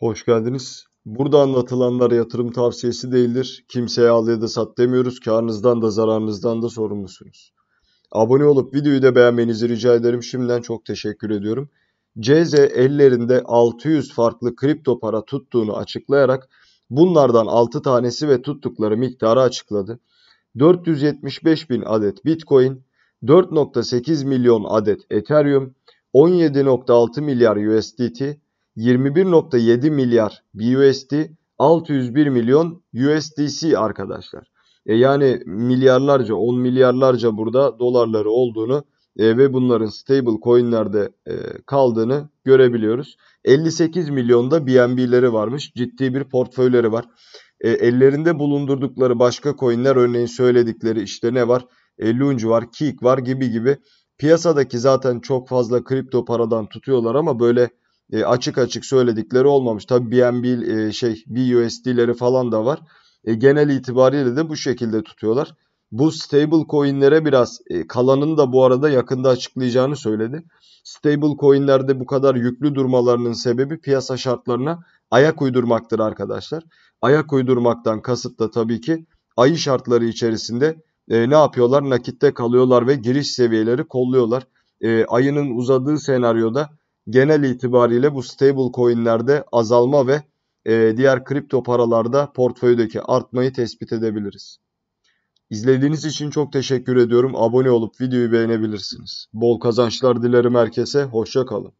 Hoş geldiniz. Burada anlatılanlar yatırım tavsiyesi değildir. Kimseye al ya da sat demiyoruz. Karınızdan da zararınızdan da sorumlusunuz. Abone olup videoyu da beğenmenizi rica ederim. Şimdiden çok teşekkür ediyorum. CZ ellerinde 600 farklı kripto para tuttuğunu açıklayarak bunlardan 6 tanesi ve tuttukları miktarı açıkladı. 475 bin adet Bitcoin, 4.8 milyon adet Ethereum, 17.6 milyar USDT, 21.7 milyar BUSD, 601 milyon USDC arkadaşlar. Yani milyarlarca, 10 milyarlarca burada dolarları olduğunu ve bunların stable coinlerde kaldığını görebiliyoruz. 58 milyonda BNB'leri varmış. Ciddi bir portföyleri var. Ellerinde bulundurdukları başka coinler, örneğin söyledikleri işte ne var? Lunge var, Kik var gibi. Piyasadaki zaten çok fazla kripto paradan tutuyorlar ama böyle açık açık söyledikleri olmamış. Tabi BUSD'leri falan da var. Genel itibariyle de bu şekilde tutuyorlar. Bu stable coinlere biraz kalanın da bu arada yakında açıklayacağını söyledi. Stable coinlerde bu kadar yüklü durmalarının sebebi piyasa şartlarına ayak uydurmaktır arkadaşlar. Ayak uydurmaktan kasıt da tabii ki ayı şartları içerisinde ne yapıyorlar? Nakitte kalıyorlar ve giriş seviyeleri kolluyorlar. Ayının uzadığı senaryoda genel itibariyle bu stable coinlerde azalma ve diğer kripto paralarda portföydeki artmayı tespit edebiliriz. İzlediğiniz için çok teşekkür ediyorum. Abone olup videoyu beğenebilirsiniz. Bol kazançlar dilerim herkese. Hoşça kalın.